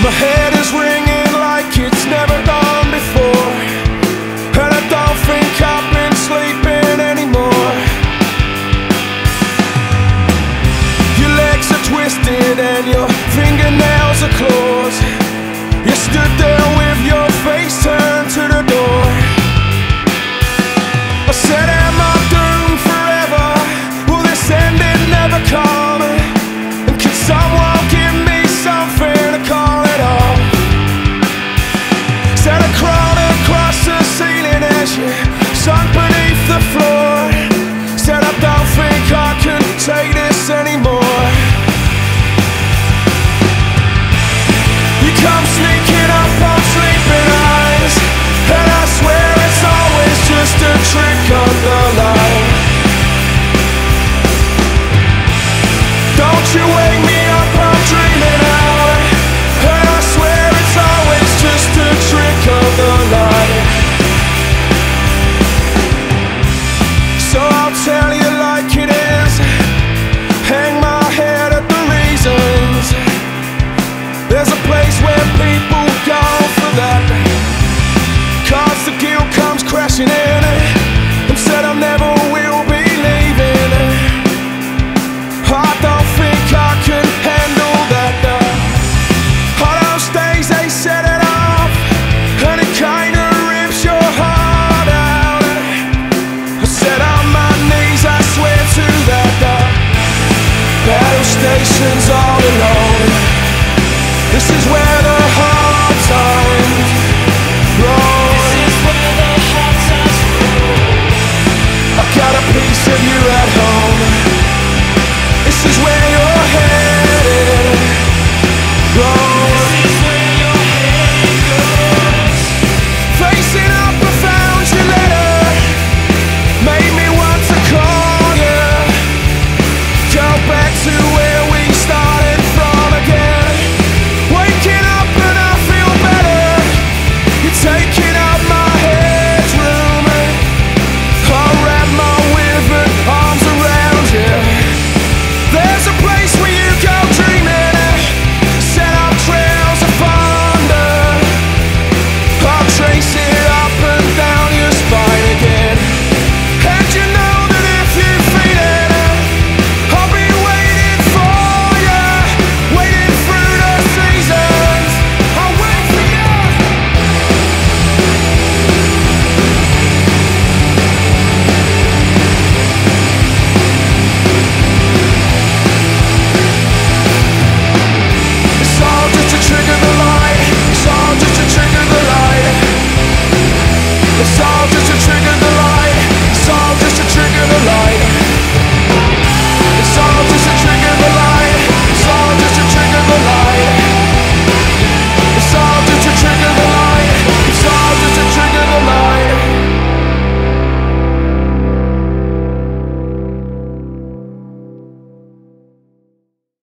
My head